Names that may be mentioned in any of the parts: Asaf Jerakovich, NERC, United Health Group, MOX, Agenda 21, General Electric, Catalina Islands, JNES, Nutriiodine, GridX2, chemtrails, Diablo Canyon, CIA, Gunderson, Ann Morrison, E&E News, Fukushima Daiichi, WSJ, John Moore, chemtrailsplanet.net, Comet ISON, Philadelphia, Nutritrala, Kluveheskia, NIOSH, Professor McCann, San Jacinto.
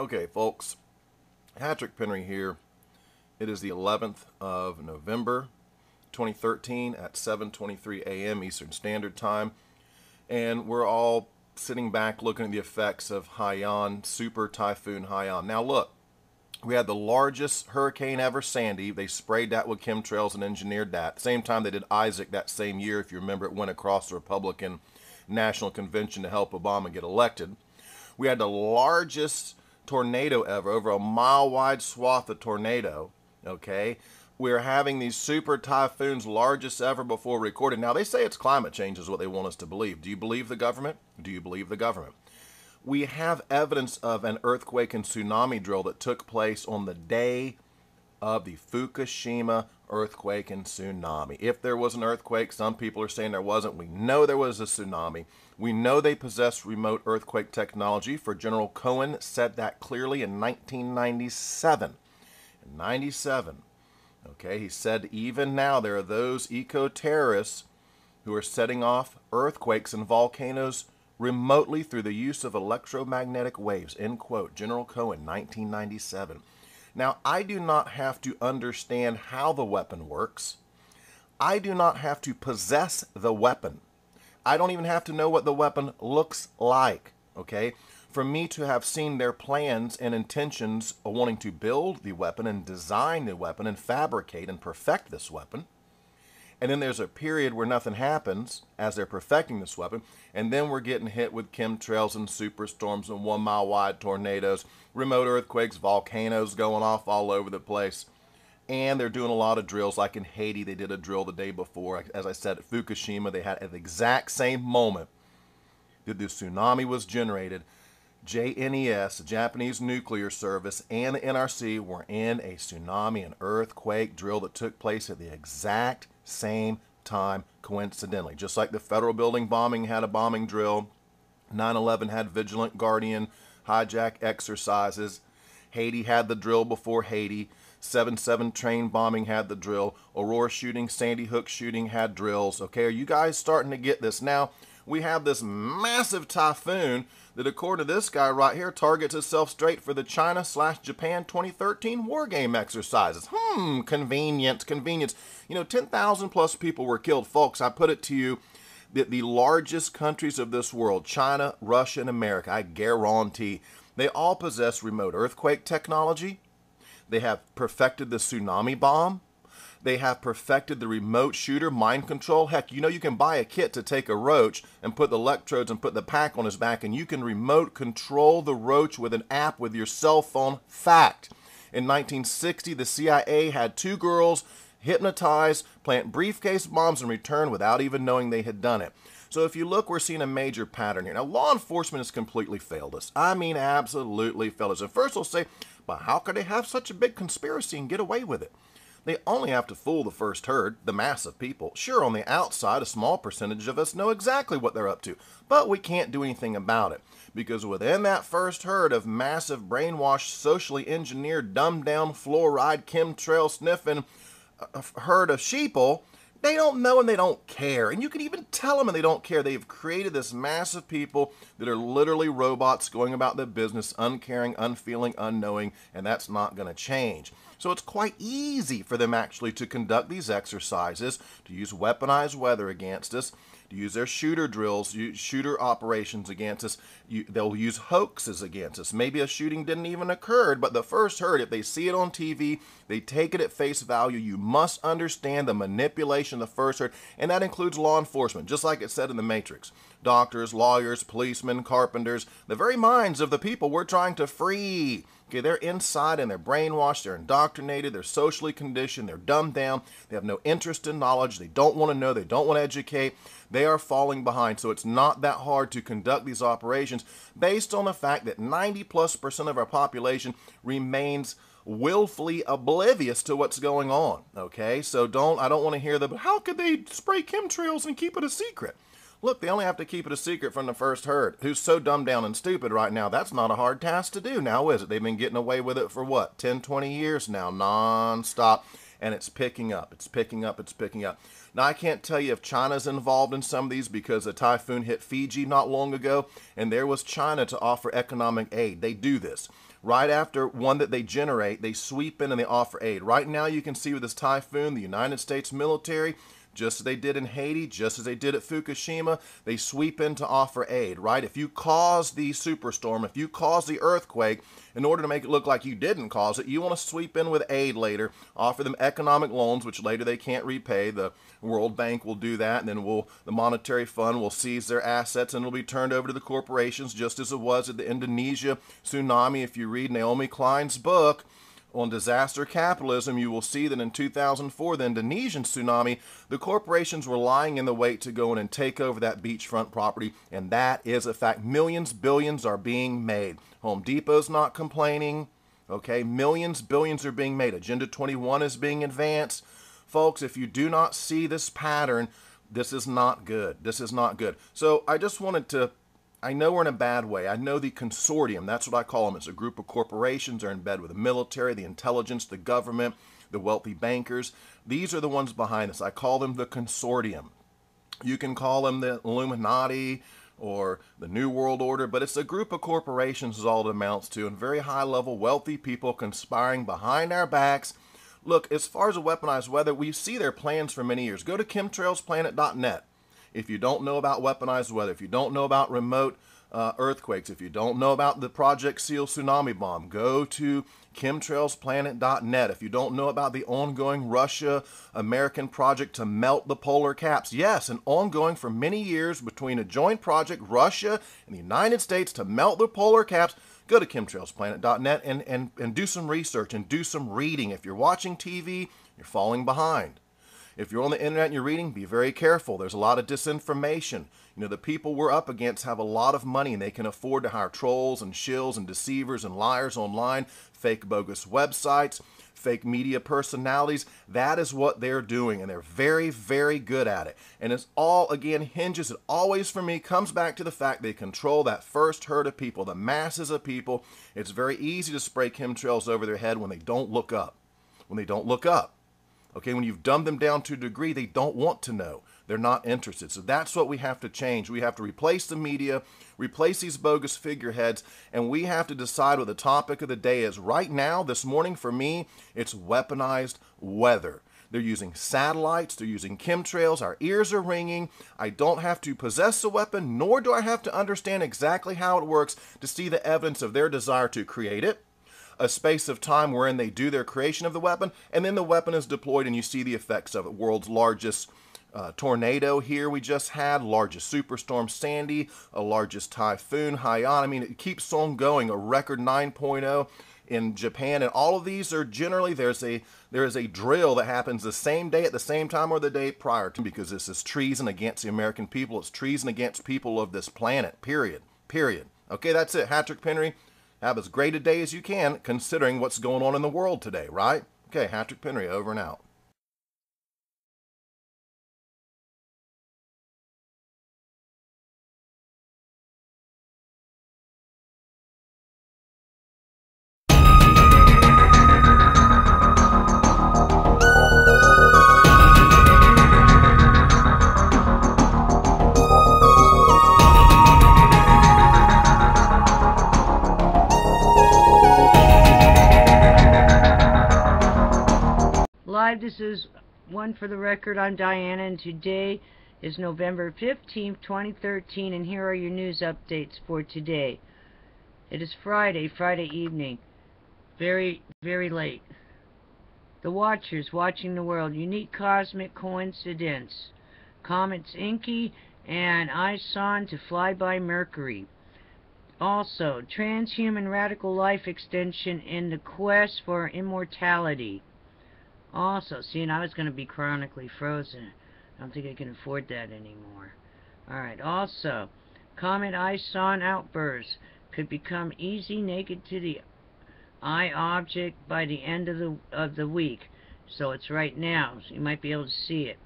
Okay, folks, Patrick Penry here. It is the 11th of November, 2013 at 7:23 a.m. Eastern Standard Time, and we're all sitting back looking at the effects of Haiyan, Super Typhoon Haiyan. Now look, we had the largest hurricane ever, Sandy. They sprayed that with chemtrails and engineered that. At the same time they did Isaac that same year. If you remember, it went across the Republican National Convention to help Obama get elected. We had the largest tornado ever, over a mile-wide swath of tornado, okay? We're having these super typhoons, largest ever before recorded. Now, they say it's climate change is what they want us to believe. Do you believe the government? Do you believe the government? We have evidence of an earthquake and tsunami drill that took place on the day of the Fukushima earthquake and tsunami. If there was an earthquake, some people are saying there wasn't. We know there was a tsunami. We know they possess remote earthquake technology, for General Cohen said that clearly in 1997. In 97, okay, he said even now there are those eco-terrorists who are setting off earthquakes and volcanoes remotely through the use of electromagnetic waves, end quote. General Cohen, 1997. Now, I do not have to understand how the weapon works. I do not have to possess the weapon. I don't even have to know what the weapon looks like, okay? For me to have seen their plans and intentions of wanting to build the weapon and design the weapon and fabricate and perfect this weapon, and then there's a period where nothing happens as they're perfecting this weapon, and then we're getting hit with chemtrails and superstorms and 1-mile-wide tornadoes, remote earthquakes, volcanoes going off all over the place, and they're doing a lot of drills. Like in Haiti, they did a drill the day before. As I said, at Fukushima, they had at the exact same moment that the tsunami was generated, JNES, the Japanese Nuclear Service, and the NRC were in a tsunami and earthquake drill that took place at the exact same time, coincidentally. Just like the federal building bombing had a bombing drill, 9/11 had Vigilant Guardian hijack exercises, Haiti had the drill before Haiti, 7/7 train bombing had the drill, Aurora shooting, Sandy Hook shooting had drills. Okay, are you guys starting to get this now? We have this massive typhoon that, according to this guy right here, targets itself straight for the China/Japan 2013 war game exercises. Convenience, convenience. You know, 10,000 plus people were killed. Folks, I put it to you that the largest countries of this world, China, Russia, and America, I guarantee, they all possess remote earthquake technology. They have perfected the tsunami bomb. They have perfected the remote shooter mind control. Heck, you know you can buy a kit to take a roach and put the electrodes and put the pack on his back, and you can remote control the roach with an app with your cell phone. Fact. In 1960, the CIA had two girls hypnotized, plant briefcase bombs, and return without even knowing they had done it. So if you look, we're seeing a major pattern here. Now, law enforcement has completely failed us. I mean, absolutely failed us. At first, they'll say, but how could they have such a big conspiracy and get away with it? They only have to fool the first herd, the mass of people. Sure, on the outside, a small percentage of us know exactly what they're up to, but we can't do anything about it, because within that first herd of massive brainwashed, socially engineered, dumbed-down, fluoride, chemtrail-sniffing herd of sheeple, they don't know and they don't care. And you can even tell them and they don't care. They've created this mass of people that are literally robots going about their business, uncaring, unfeeling, unknowing, and that's not going to change. So it's quite easy for them actually to conduct these exercises, to use weaponized weather against us, to use their shooter drills, shooter operations against us. They'll use hoaxes against us. Maybe a shooting didn't even occur, but the first herd, if they see it on TV, they take it at face value. You must understand the manipulation of the first herd, and that includes law enforcement, just like it said in the Matrix. Doctors, lawyers, policemen, carpenters, the very minds of the people we're trying to free. Okay, they're inside and they're brainwashed, they're indoctrinated, they're socially conditioned, they're dumbed down, they have no interest in knowledge, they don't want to know, they don't want to educate, they are falling behind. So it's not that hard to conduct these operations based on the fact that 90+ percent of our population remains willfully oblivious to what's going on, okay? So I don't want to hear the, but how could they spray chemtrails and keep it a secret? Look, they only have to keep it a secret from the first herd, who's so dumbed down and stupid right now. That's not a hard task to do now, is it? They've been getting away with it for what, 10, 20 years now, nonstop. and it's picking up. It's picking up. It's picking up. Now, I can't tell you if China's involved in some of these because a typhoon hit Fiji not long ago, and there was China to offer economic aid. They do this. Right after one that they generate, they sweep in and they offer aid. Right now, you can see with this typhoon, the United States military, just as they did in Haiti, just as they did at Fukushima, they sweep in to offer aid, right? If you cause the superstorm, if you cause the earthquake, in order to make it look like you didn't cause it, you want to sweep in with aid later, offer them economic loans, which later they can't repay. The World Bank will do that, and then the Monetary Fund will seize their assets, and it'll be turned over to the corporations, just as it was at the Indonesia tsunami. If you read Naomi Klein's book on disaster capitalism, you will see that in 2004, the Indonesian tsunami, the corporations were lying in the wait to go in and take over that beachfront property, and that is a fact. Millions, billions are being made. Home Depot's not complaining, okay? Millions, billions are being made. Agenda 21 is being advanced. Folks, if you do not see this pattern, this is not good. This is not good. So I just wanted to, I know we're in a bad way. I know the consortium, that's what I call them. It's a group of corporations that are in bed with the military, the intelligence, the government, the wealthy bankers. These are the ones behind this. I call them the consortium. You can call them the Illuminati or the New World Order, but it's a group of corporations is all it amounts to, and very high-level wealthy people conspiring behind our backs. Look, as far as a weaponized weather, we see their plans for many years. Go to chemtrailsplanet.net. If you don't know about weaponized weather, if you don't know about remote earthquakes, if you don't know about the Project Seal tsunami bomb, go to chemtrailsplanet.net. If you don't know about the ongoing Russia-American project to melt the polar caps, yes, an ongoing for many years between a joint project, Russia and the United States, to melt the polar caps, go to chemtrailsplanet.net and do some research and do some reading. If you're watching TV, you're falling behind. If you're on the internet and you're reading, be very careful. There's a lot of disinformation. You know, the people we're up against have a lot of money, and they can afford to hire trolls and shills and deceivers and liars online, fake bogus websites, fake media personalities. That is what they're doing, and they're very, very good at it. And it's all, again, hinges, it always for me comes back to the fact they control that first herd of people, the masses of people. It's very easy to spray chemtrails over their head when they don't look up. When they don't look up. Okay, when you've dumbed them down to a degree, they don't want to know. They're not interested. So that's what we have to change. We have to replace the media, replace these bogus figureheads, and we have to decide what the topic of the day is. Right now, this morning, for me, it's weaponized weather. They're using satellites. They're using chemtrails. Our ears are ringing. I don't have to possess a weapon, nor do I have to understand exactly how it works to see the evidence of their desire to create it, a space of time wherein they do their creation of the weapon, and then the weapon is deployed and you see the effects of it. World's largest tornado here we just had, largest superstorm Sandy, a largest typhoon Haiyan. I mean, it keeps on going, a record 9.0 in Japan, and all of these are generally, there is a drill that happens the same day at the same time or the day prior to, because this is treason against the American people. It's treason against people of this planet, period. Okay, that's it. Patrick Penry. Have as great a day as you can, considering what's going on in the world today, right? Okay, Patrick Penry, over and out. This is One for the Record. I'm Diana, and today is November 15th, 2013, and here are your news updates for today. It is Friday evening. Very, very late. The Watchers watching the world. Unique cosmic coincidence. Comets Inky and ISON to fly by Mercury. Also, transhuman radical life extension in the quest for immortality. Also, seeing I was going to be chronically frozen. I don't think I can afford that anymore. Alright, also, Comet ISON outbursts could become easy naked to the eye object by the end of the week. So it's right now, so you might be able to see it.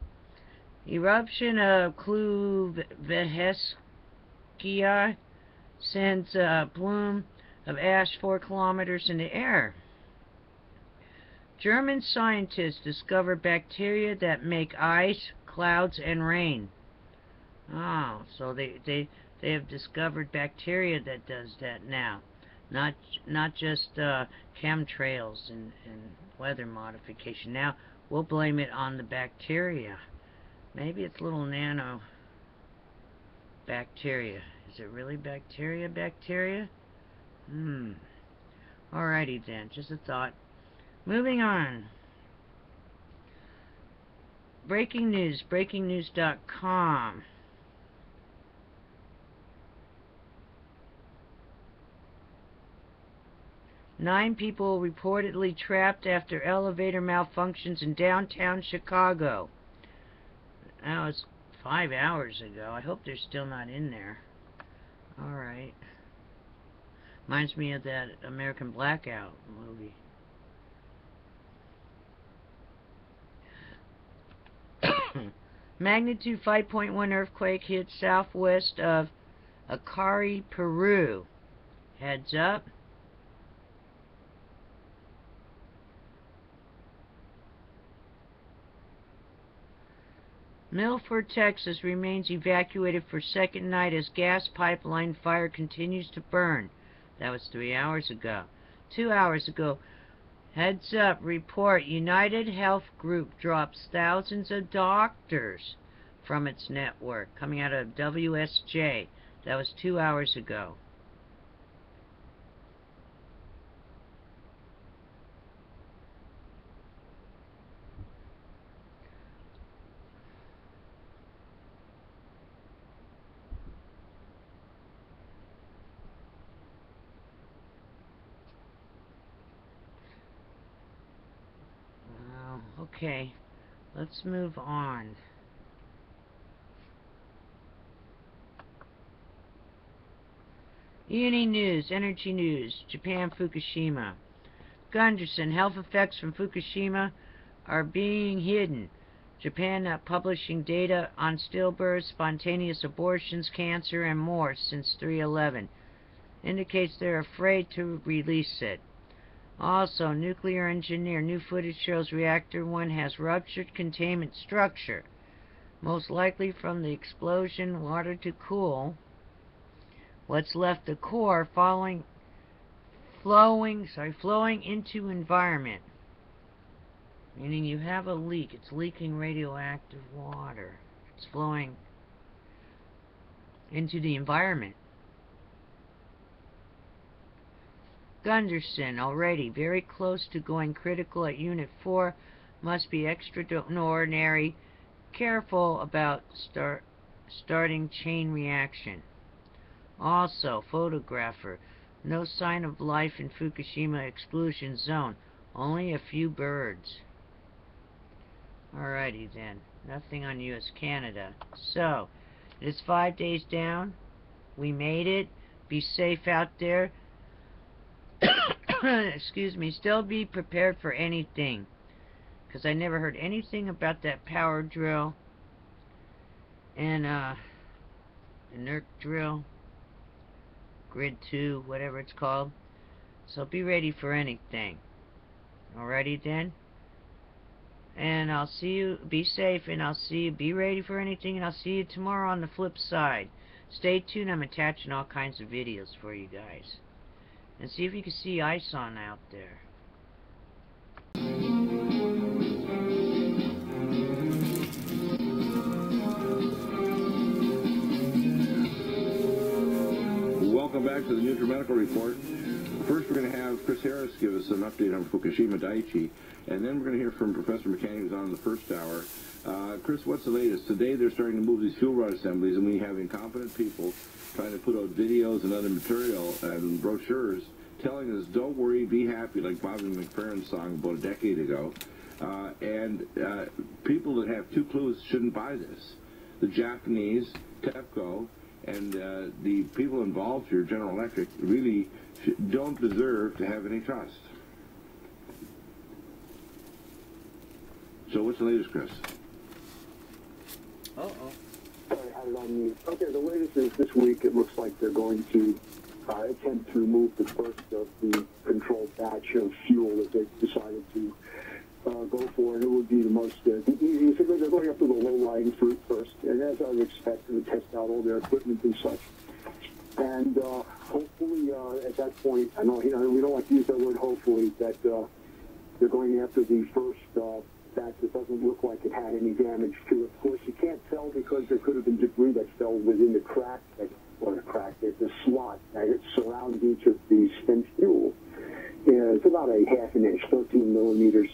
Eruption of Kluveheskia sends a plume of ash 4 kilometers in the air. German scientists discover bacteria that make ice, clouds, and rain. Oh, so they have discovered bacteria that does that now. Not just chemtrails and weather modification. Now, we'll blame it on the bacteria. Maybe it's little nano bacteria. Is it really bacteria? Bacteria? Alrighty then, just a thought. Moving on. Breaking news, breakingnews.com. Nine people reportedly trapped after elevator malfunctions in downtown Chicago. That was 5 hours ago. I hope they're still not in there. Alright. Reminds me of that American Blackout movie. Magnitude 5.1 earthquake hit southwest of Acari, Peru. Heads up. Milford, Texas remains evacuated for second night as gas pipeline fire continues to burn. That was 3 hours ago. 2 hours ago. Heads up, report. United Health Group drops thousands of doctors from its network. Coming out of WSJ. That was 2 hours ago. Okay, let's move on. E&E News, Energy News, Japan, Fukushima. Gunderson, health effects from Fukushima are being hidden. Japan not publishing data on stillbirths, spontaneous abortions, cancer, and more since 3/11. Indicates they're afraid to release it. Also, nuclear engineer, new footage shows Reactor 1 has ruptured containment structure. Most likely from the explosion, water to cool what's left the core flowing into environment. Meaning you have a leak. It's leaking radioactive water. It's flowing into the environment. Gunderson, already very close to going critical at Unit 4, must be extraordinary, careful about starting chain reaction. Also, photographer, no sign of life in Fukushima exclusion zone, only a few birds. Alrighty then, nothing on US Canada. So, it is 5 days down, we made it, be safe out there. Excuse me, still be prepared for anything, because I never heard anything about that power drill and the NERC drill, grid 2, whatever it's called, so be ready for anything. Alrighty then, and I'll see you, be safe, and I'll see you, be ready for anything, and I'll see you tomorrow on the flip side. Stay tuned, I'm attaching all kinds of videos for you guys. And see if you can see ISON out there. Welcome back to the Nutrimedical Report. First we're going to have Chris Harris give us an update on Fukushima Daiichi, and then we're going to hear from Professor McCann, who's on in the first hour. Chris, what's the latest? Today they're starting to move these fuel rod assemblies, and we have incompetent people trying to put out videos and other material and brochures telling us, don't worry, be happy, like Bobby McFerrin's song about a decade ago. People that have two clues shouldn't buy this. The Japanese, TEPCO, and the people involved here, General Electric, really don't deserve to have any trust. So what's the latest, Chris? Uh-oh. Okay, the latest is this week it looks like they're going to attempt to remove the first of the controlled batch of fuel that they've decided to do such. And hopefully at that point, I know, we don't like to use that word hopefully, that they're going after the first batch that doesn't look like it had any damage to it. Of course, you can't tell because there could have been debris that fell within the crack, or the crack, there's a slot that surrounds each of the spent fuel. It's about a half an inch, 13 millimeters,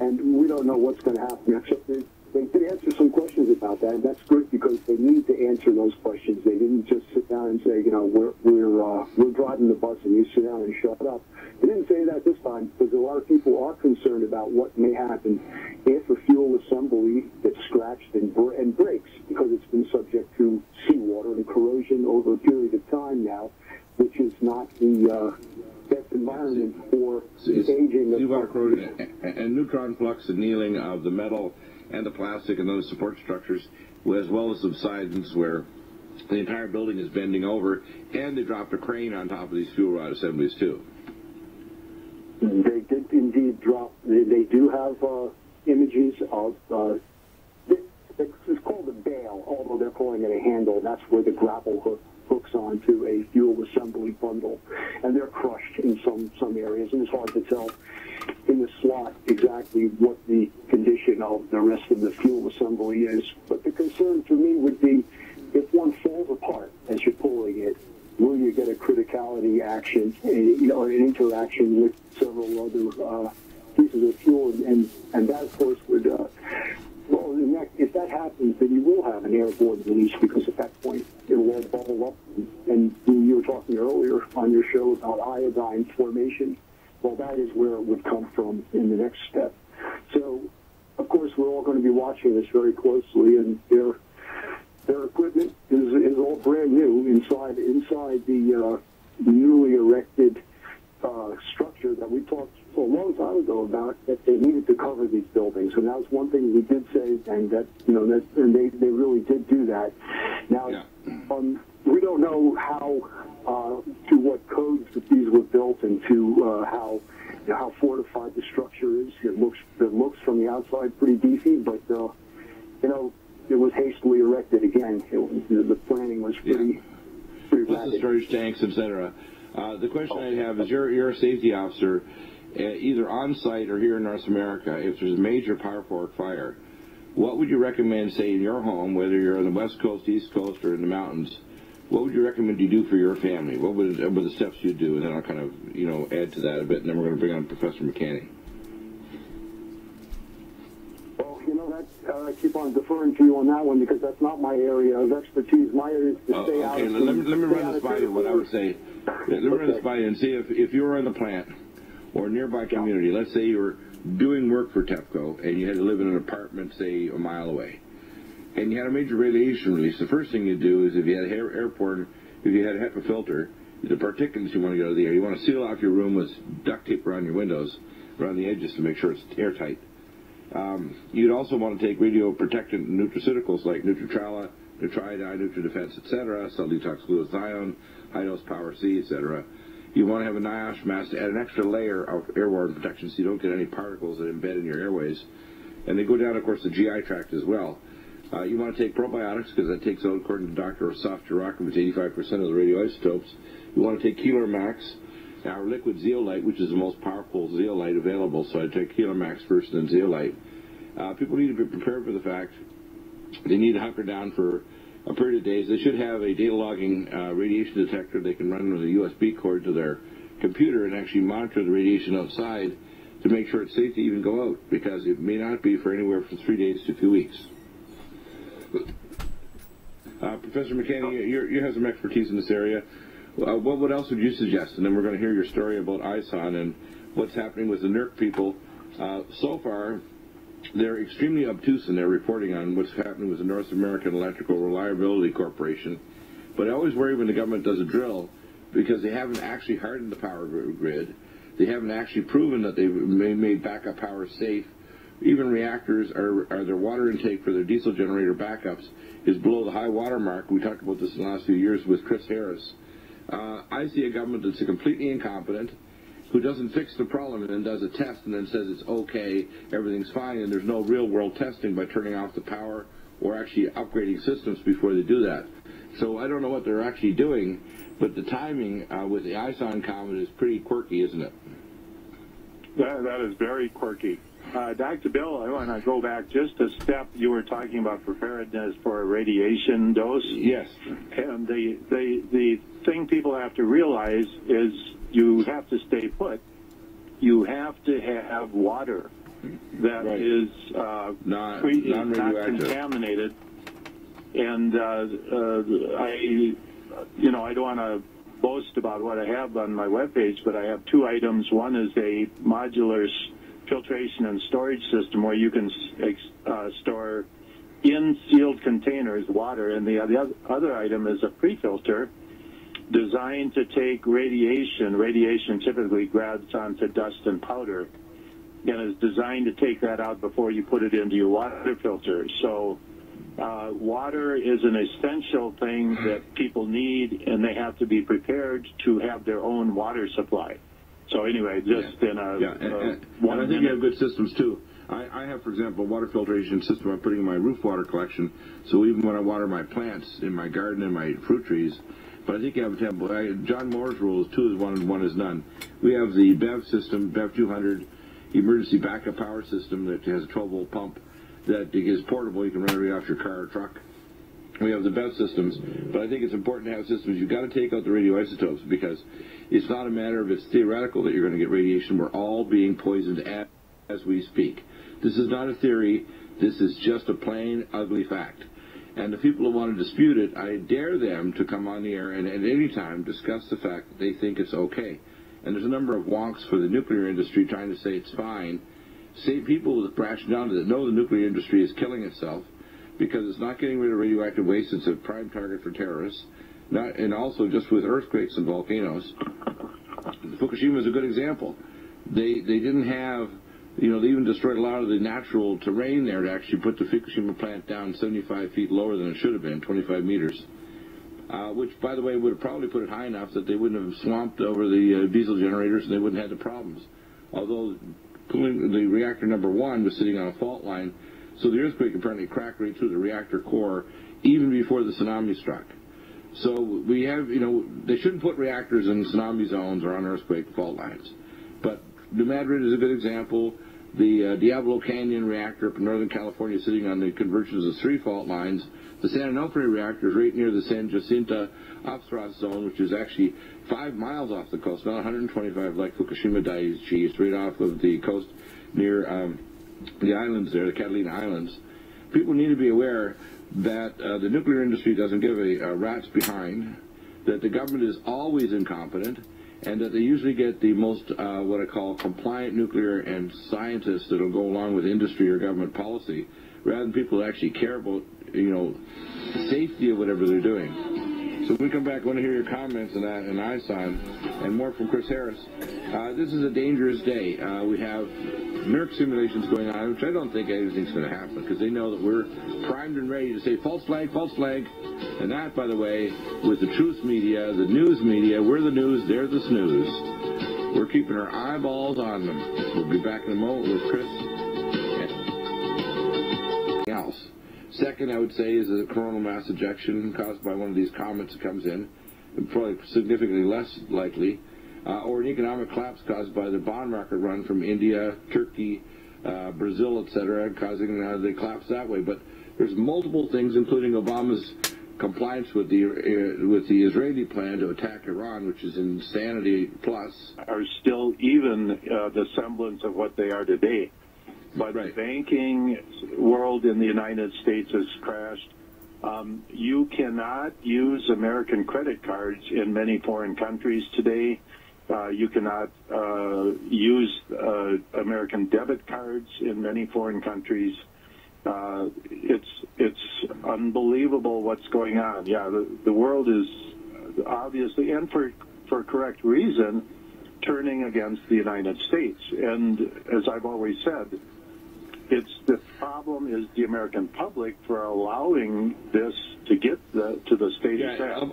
and we don't know what's going to happen. Except they did answer some questions about that, and that's good because they need to answer those questions. They didn't just sit down and say, we're driving the bus and you sit down and shut up. They didn't say that this time because a lot of people are concerned about what may happen if a fuel assembly gets scratched and breaks because it's been subject to seawater and corrosion over a period of time now, which is not the best environment for aging. Seawater corrosion and neutron flux annealing of the metal and the plastic and those support structures, as well as subsidence where the entire building is bending over, and they dropped a crane on top of these fuel rod assemblies too. They did indeed drop. They do have images of. It's called a bale, although they're calling it a handle. That's where the grapple hook hooks onto a fuel assembly bundle, and they're crushed in some areas, and it's hard to tell in the slot exactly what the condition of the rest of the fuel assembly is. But the concern for me would be if one falls apart as you're pulling it, will you get a criticality action, an interaction with several other pieces of fuel, and that of course would. If that happens, then you will have an airborne release because at that point it will all bubble up. And you were talking earlier on your show about iodine formation. Well, that is where it would come from in the next step. So, of course, we're all going to be watching this very closely, and their equipment is all brand new inside the newly erected structure that we talked a long time ago about, that they needed to cover these buildings. And that was one thing we did say, and that, and they really did do that. Now, yeah. We don't know how, to what codes that these were built and to how fortified the structure is. It looks from the outside pretty beefy, but, it was hastily erected again. The planning was pretty rapid. The storage tanks, etc. The question I have is, you're a safety officer, either on site or here in North America. If there's a major power fork fire, what would you recommend, say, in your home, whether you're on the West Coast, East Coast, or in the mountains? What would you recommend you do for your family? What were the steps you do? And then I'll kind of add to that a bit, and then we're going to bring on Professor McCann. Well, I keep on deferring to you on that one because that's not my area of expertise. My area is to stay out. Okay, let me run this by you. What I would say, run this by you and see if you were in the plant or nearby community. Yeah. Let's say you were doing work for TEPCO and you had to live in an apartment, say, a mile away, and you had a major radiation release. The first thing you do is, if you had a HEPA filter, the particulates you want to get out of the air, you want to seal off your room with duct tape around your windows, around the edges, to make sure it's airtight. You'd also want to take radio protectant nutraceuticals like Nutritrala, Nutriiodine, Nutridefense, etc., Cell Detox Glutathione, high-dose Power C, etc. You want to have a NIOSH mask to add an extra layer of airborne protection so you don't get any particles that embed in your airways. And they go down, of course, the GI tract as well. You want to take probiotics because that takes out, according to Dr. Asaf Jerakovich, 85% of the radioisotopes. You want to take Keeler Max, our liquid zeolite, which is the most powerful zeolite available. So I take Keeler Max first, then zeolite. People need to be prepared for the fact they need to hunker down for a period of days. They should have a data logging radiation detector. They can run with a USB cord to their computer and actually monitor the radiation outside to make sure it's safe to even go out, because it may not be for anywhere from 3 days to a few weeks. Professor McCann, you have some expertise in this area. What else would you suggest? And then we're going to hear your story about ISON and what's happening with the NERC people. So far, they're extremely obtuse in their reporting on what's happening with the North American Electrical Reliability Corporation. But I always worry when the government does a drill, because they haven't actually hardened the power grid. They haven't actually proven that they've made backup power safe. Even reactors are their water intake for their diesel generator backups is below the high water mark. We talked about this in the last few years with Chris Harris. I see a government that's completely incompetent, who doesn't fix the problem and then does a test and then says it's okay, everything's fine, and there's no real world testing by turning off the power or actually upgrading systems before they do that. So I don't know what they're actually doing, but the timing with the ISON comet is pretty quirky, isn't it? That is very quirky. Dr. Bill, I want to go back just a step. You were talking about preparedness for a radiation dose. Yes. And the thing people have to realize is you have to stay put. You have to have water that right. is not contaminated. And I don't want to boast about what I have on my webpage, but I have two items. One is a modular filtration and storage system where you can store in sealed containers water, and the other item is a pre-filter designed to take radiation. Radiation typically grabs onto dust and powder, and is designed to take that out before you put it into your water filter. So water is an essential thing that people need, and they have to be prepared to have their own water supply. So anyway, just yeah. in a... Yeah, and I think you have good systems, too. I have, for example, a water filtration system I'm putting in my roof water collection, so even when I water my plants in my garden and my fruit trees, but I think you have a temple. John Moore's rules, two is one and one is none. We have the BEV system, BEV 200, emergency backup power system that has a 12-volt pump that is portable. You can run it right off your car or truck. We have the best systems, but I think it's important to have systems. You've got to take out the radioisotopes because it's not a matter of it's theoretical that you're going to get radiation. We're all being poisoned as we speak. This is not a theory. This is just a plain, ugly fact. And the people who want to dispute it, I dare them to come on the air and at any time discuss the fact that they think it's okay. And there's a number of wonks for the nuclear industry trying to say it's fine. Same people with rationality that know the nuclear industry is killing itself, because it's not getting rid of radioactive waste. It's a prime target for terrorists. Not, and also just with earthquakes and volcanoes. Fukushima is a good example. They didn't have, they even destroyed a lot of the natural terrain there to actually put the Fukushima plant down 75 feet lower than it should have been, 25 meters. Which, by the way, would have probably put it high enough that they wouldn't have swamped over the diesel generators and they wouldn't have had the problems. Although the reactor number 1 was sitting on a fault line, so the earthquake apparently cracked right through the reactor core even before the tsunami struck. So we have, they shouldn't put reactors in tsunami zones or on earthquake fault lines. But New Madrid is a good example. The Diablo Canyon reactor up in Northern California is sitting on the convergence of 3 fault lines. The San Onofre reactor is right near the San Jacinto Oxfrost zone, which is actually 5 miles off the coast, not 125 like Fukushima Daiichi. It's right off of the coast near... the islands there, the Catalina Islands. People need to be aware that the nuclear industry doesn't give a rat's behind, that the government is always incompetent, and that they usually get the most, what I call, compliant nuclear and scientists that will go along with industry or government policy, rather than people who actually care about, the safety of whatever they're doing. So when we come back, I want to hear your comments on that and ISON, and more from Chris Harris. This is a dangerous day. We have NERC simulations going on, which I don't think anything's going to happen, because they know that we're primed and ready to say false flag, and that, by the way, with the truth media, the news media, we're the news, they're the snooze. We're keeping our eyeballs on them. We'll be back in a moment with Chris and else. Second, I would say, is a coronal mass ejection caused by one of these comets that comes in, probably significantly less likely, or an economic collapse caused by the bond market run from India, Turkey, Brazil, etc., causing the collapse that way. But there's multiple things, including Obama's compliance with the Israeli plan to attack Iran, which is insanity plus. Are still even the semblance of what they are today. But right. The banking world in the United States has crashed. You cannot use American credit cards in many foreign countries today. You cannot use American debit cards in many foreign countries. It's unbelievable what's going on. Yeah, the world is obviously, and for correct reason, turning against the United States. And as I've always said, the problem is the American public for allowing this to get to the state of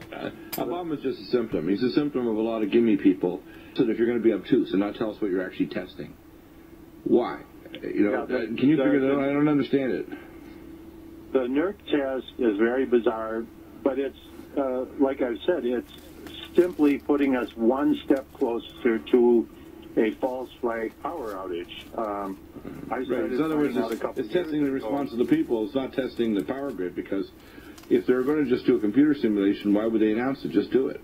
Obama's just a symptom. He's a symptom of a lot of gimme people. So if you're going to be obtuse and not tell us what you're actually testing, why? Can you figure that out? I don't understand it. The NERC test is very bizarre, but it's like I said, it's simply putting us one step closer to a false flag power outage. In other words, it's testing the response of the people. It's not testing the power grid, because if they're going to just do a computer simulation, why would they announce it? Just do it.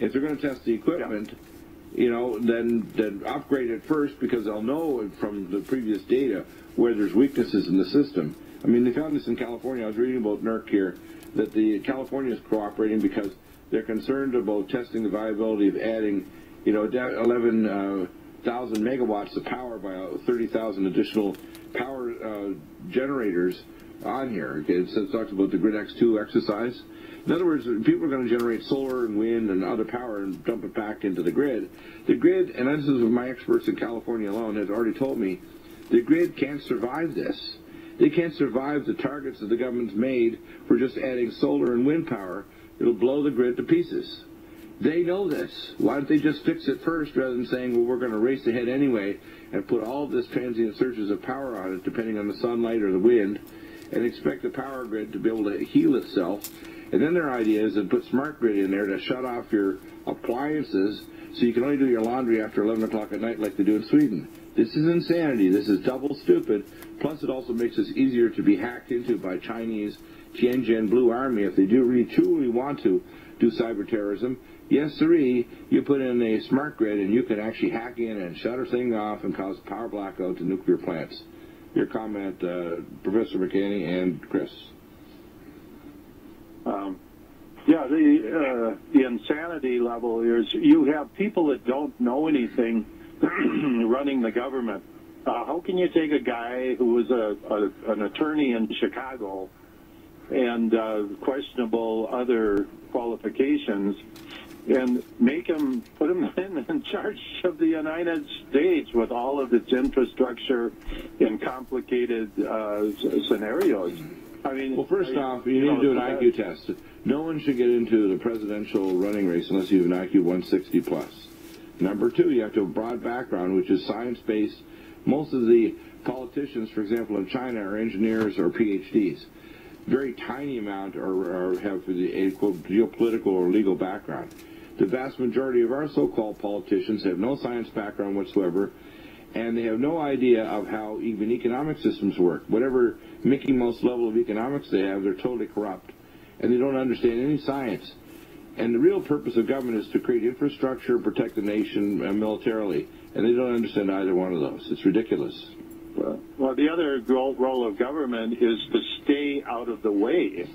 If they're going to test the equipment, you know, then upgrade it first, because they'll know from the previous data where there's weaknesses in the system. I mean, they found this in California. I was reading about NERC here, that the California is cooperating because they're concerned about testing the viability of adding, you know, 11,000 megawatts of power by 30,000 additional power generators on here. Okay, it talks about the GridX2 exercise. In other words, people are going to generate solar and wind and other power and dump it back into the grid. The grid, and this is what my experts in California alone have already told me, the grid can't survive this. They can't survive the targets that the government's made for just adding solar and wind power. It'll blow the grid to pieces. They know this. Why don't they just fix it first, rather than saying, well, we're going to race ahead anyway and put all this transient surges of power on it, depending on the sunlight or the wind, and expect the power grid to be able to heal itself. And then their idea is to put smart grid in there to shut off your appliances so you can only do your laundry after 11 o'clock at night like they do in Sweden. This is insanity. This is double stupid. Plus, it also makes us easier to be hacked into by Chinese Tianjin Blue Army if they do really truly want to do cyber terrorism. Yes, sirree, you put in a smart grid and you can actually hack in and shut our thing off and cause power blackout to nuclear plants. Your comment, Professor McCann and Chris. Yeah, the insanity level is you have people that don't know anything running the government. How can you take a guy who was an attorney in Chicago and questionable other qualifications and make him, put him in charge of the United States with all of its infrastructure in complicated scenarios? I mean, well, first off, you need to do an IQ test. No one should get into the presidential running race unless you have an IQ 160 plus. Number two, you have to have a broad background, which is science-based. Most of the politicians, for example, in China are engineers or PhDs. Very tiny amount or have a quote, geopolitical or legal background. The vast majority of our so-called politicians have no science background whatsoever, and they have no idea of how even economic systems work. Whatever Mickey Mouse level of economics they have, they're totally corrupt, and they don't understand any science. And the real purpose of government is to create infrastructure, protect the nation militarily, and they don't understand either one of those. It's ridiculous. Well, the other role of government is to stay out of the way,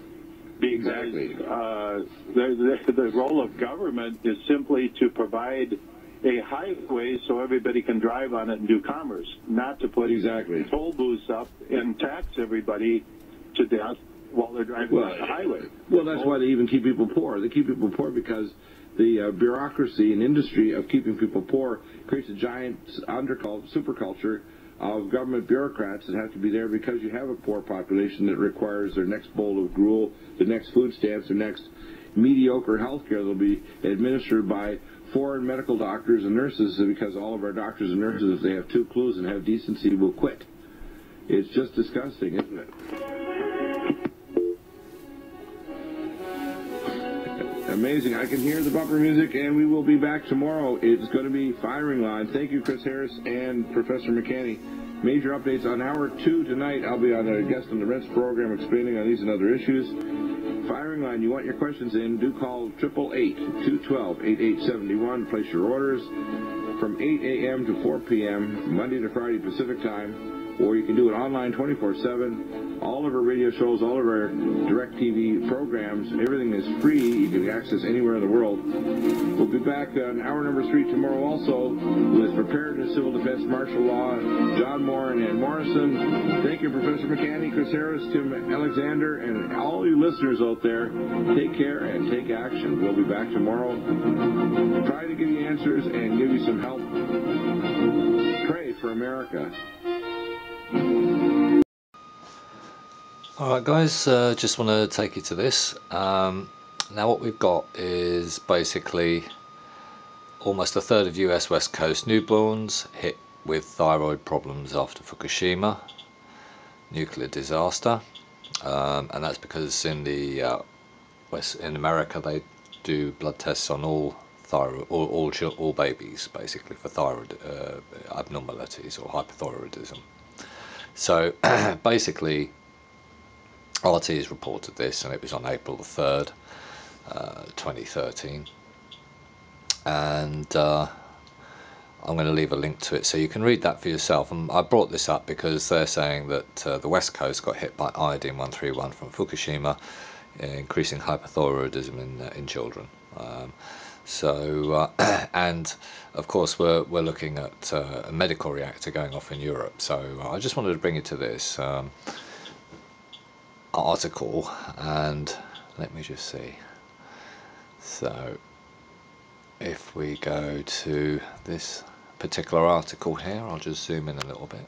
because exactly. The role of government is simply to provide a highway so everybody can drive on it and do commerce, not to put toll booths up and tax everybody to death while they're driving on the highway. Well, that's why they even keep people poor. They keep people poor because the bureaucracy and industry of keeping people poor creates a giant superculture of government bureaucrats that have to be there because you have a poor population that requires their next bowl of gruel, the next food stamps, their next mediocre health care that will be administered by foreign medical doctors and nurses, because all of our doctors and nurses, if they have two clues and have decency, will quit. It's just disgusting, isn't it? Amazing. I can hear the bumper music, and we will be back tomorrow. It's going to be Firing Line. Thank you, Chris Harris and Professor McCann. Major updates on hour 2 tonight. I'll be on a guest on the Rents program explaining on these and other issues. Firing Line, you want your questions in, do call 888-212-8871. Place your orders from 8 a.m. to 4 p.m., Monday to Friday Pacific time, or you can do it online 24/7. All of our radio shows, all of our DirecTV programs, everything is free. You can access anywhere in the world. We'll be back on hour number 3 tomorrow also with Preparedness, Civil Defense, Martial Law, John Moore and Ann Morrison. Thank you, Professor McCann, Chris Harris, Tim Alexander, and all you listeners out there. Take care and take action. We'll be back tomorrow. Try to give you answers and give you some help. Pray for America. Alright guys, just want to take you to this. Now what we've got is basically almost a third of US West Coast newborns hit with thyroid problems after Fukushima nuclear disaster, and that's because in the in America they do blood tests on all thyroid, all babies basically for thyroid abnormalities or hypothyroidism. So basically RT has reported this, and it was on April the 3rd, 2013, and I'm going to leave a link to it so you can read that for yourself. And I brought this up because they're saying that the West Coast got hit by iodine-131 from Fukushima, increasing hypothyroidism in children. And of course we're looking at a medical reactor going off in Europe. So I just wanted to bring you to this article, and let me just see. So if we go to this particular article here, I'll just zoom in a little bit,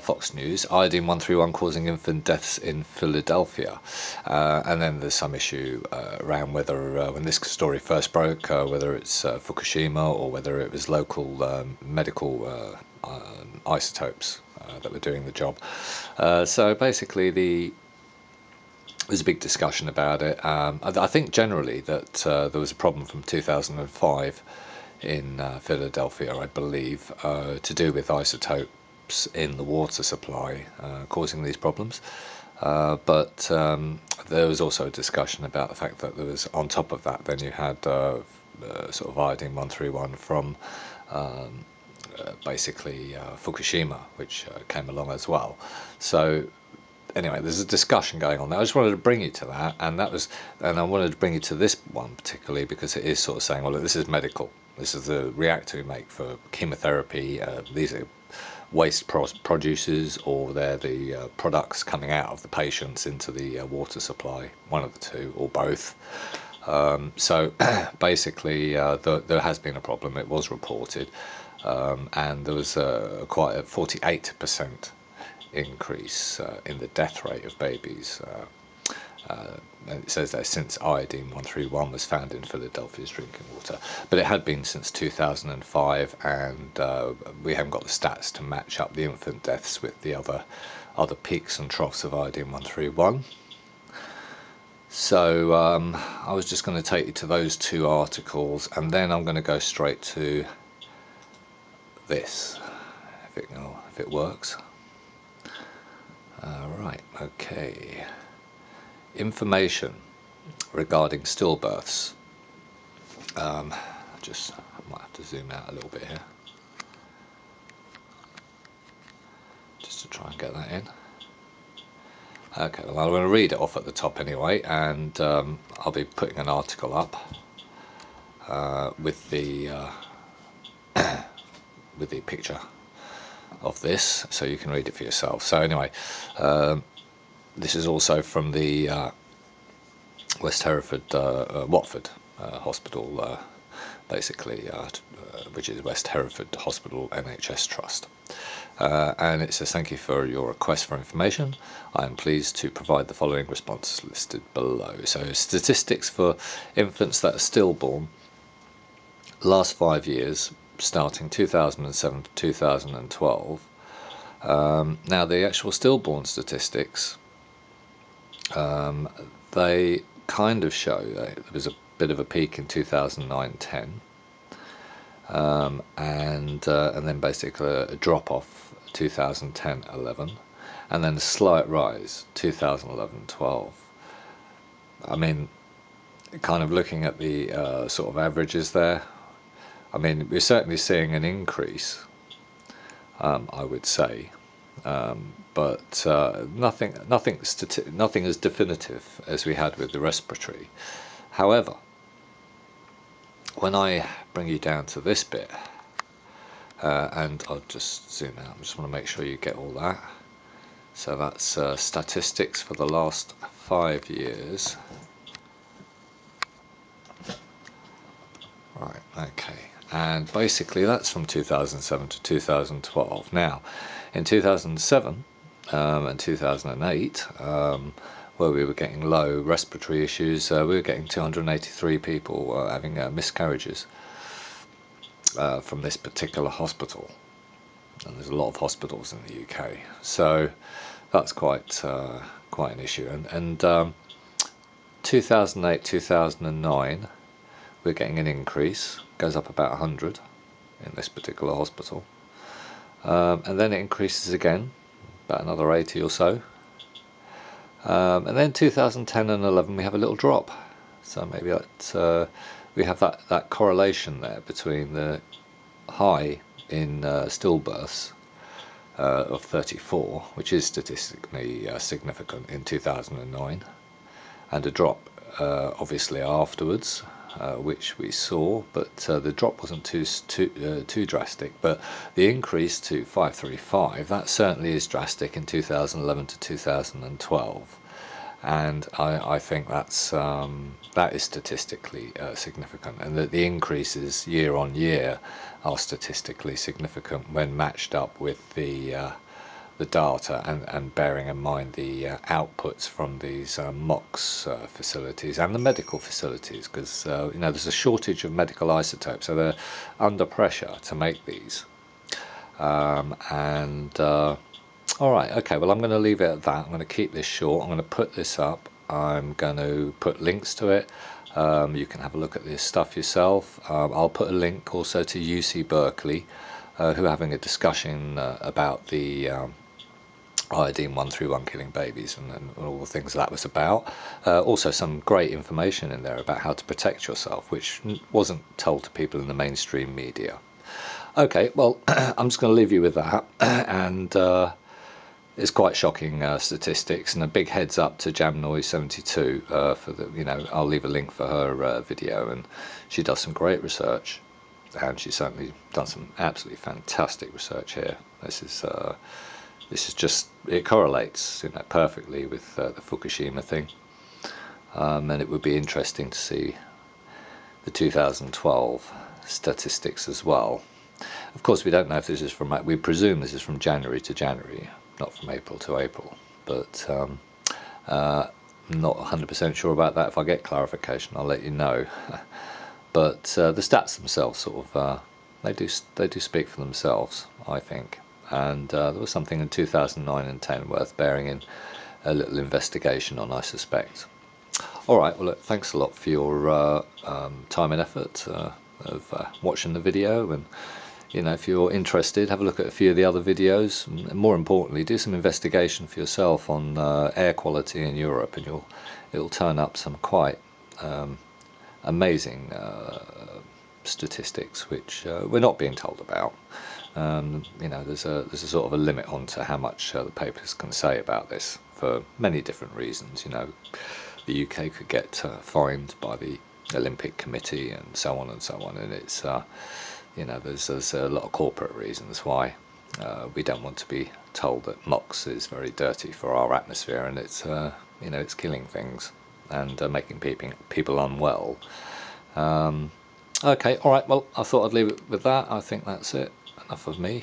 Fox News, iodine-131 causing infant deaths in Philadelphia. And then there's some issue around whether, when this story first broke, whether it's Fukushima or whether it was local medical isotopes that were doing the job. So basically there's a big discussion about it. I think generally that there was a problem from 2005 in Philadelphia, I believe, to do with isotope in the water supply causing these problems, but there was also a discussion about the fact that there was, on top of that, then you had sort of iodine-131 from basically Fukushima, which came along as well. So anyway, there's a discussion going on there. I just wanted to bring you to that, and I wanted to bring you to this one particularly because it is sort of saying, well, look, this is medical. This is the reactor we make for chemotherapy. These are waste producers, or they're the products coming out of the patients into the water supply, one of the two or both. So basically there has been a problem. It was reported, and there was quite a 48% increase in the death rate of babies, and it says that since iodine-131 was found in Philadelphia's drinking water, but it had been since 2005, and we haven't got the stats to match up the infant deaths with the other peaks and troughs of iodine-131. So I was just going to take you to those two articles, and then I'm going to go straight to this, if it works. Right, okay. Information regarding stillbirths. I might have to zoom out a little bit here just to try and get that in. Okay, well, I'm going to read it off at the top anyway, and I'll be putting an article up with the with the picture of this, so you can read it for yourself. So anyway, this is also from the West Hereford Watford Hospital, basically, which is West Hereford Hospital NHS Trust. And it says, thank you for your request for information. I am pleased to provide the following responses listed below. So statistics for infants that are stillborn last 5 years, starting 2007 to 2012. Now the actual stillborn statistics, they kind of show that there was a bit of a peak in 2009-10, and then basically a drop off 2010-11, and then a slight rise 2011-12. I mean, kind of looking at the sort of averages there, I mean, we're certainly seeing an increase, I would say. But nothing as definitive as we had with the respiratory. However, when I bring you down to this bit, and I'll just zoom out. I just want to make sure you get all that. So that's statistics for the last 5 years. Right. Okay. And basically that's from 2007 to 2012. Now, in 2007 and 2008, where we were getting low respiratory issues, we were getting 283 people having miscarriages from this particular hospital. And there's a lot of hospitals in the UK, so that's quite quite an issue. And 2008, 2009, we're getting an increase. Goes up about 100 in this particular hospital. And then it increases again, about another 80 or so. And then 2010 and 11 we have a little drop. So maybe that we have that correlation there between the high in stillbirths of 34, which is statistically significant in 2009, and a drop obviously afterwards, which we saw, but the drop wasn't too drastic. But the increase to 535, that certainly is drastic in 2011 to 2012, and I think that's that is statistically significant, and that the increases year on year are statistically significant when matched up with the data, and bearing in mind the outputs from these MOX facilities and the medical facilities, because you know, there's a shortage of medical isotopes, so they're under pressure to make these. All right, okay, well, I'm going to leave it at that. I'm going to keep this short. I'm going to put this up. I'm going to put links to it. You can have a look at this stuff yourself. I'll put a link also to UC Berkeley, who are having a discussion about the iodine 131 killing babies and all the things that was about. Also some great information in there about how to protect yourself, which wasn't told to people in the mainstream media. Okay, well, I'm just going to leave you with that, and it's quite shocking statistics, and a big heads up to Jamnoy72 for the, you know, I'll leave a link for her video, and she does some great research, and she's certainly done some absolutely fantastic research here. This is just, it correlates, you know, perfectly with the Fukushima thing, and it would be interesting to see the 2012 statistics as well. Of course, we don't know if this is from, we presume this is from January to January, not from April to April, but not 100% sure about that. If I get clarification, I'll let you know. But the stats themselves, sort of, they do speak for themselves, I think. And there was something in 2009 and 10 worth bearing in a little investigation on, I suspect. All right, well, look, thanks a lot for your time and effort of watching the video, and you know, if you're interested, have a look at a few of the other videos, and more importantly, do some investigation for yourself on air quality in Europe, and it'll turn up some quite amazing statistics which we're not being told about. You know, there's a sort of a limit on to how much the papers can say about this for many different reasons. You know, the UK could get fined by the Olympic Committee and so on and so on, and it's you know, there's a lot of corporate reasons why we don't want to be told that MOX is very dirty for our atmosphere, and it's you know, it's killing things and making people unwell. Okay, all right, well, I thought I'd leave it with that. I think that's it, enough of me.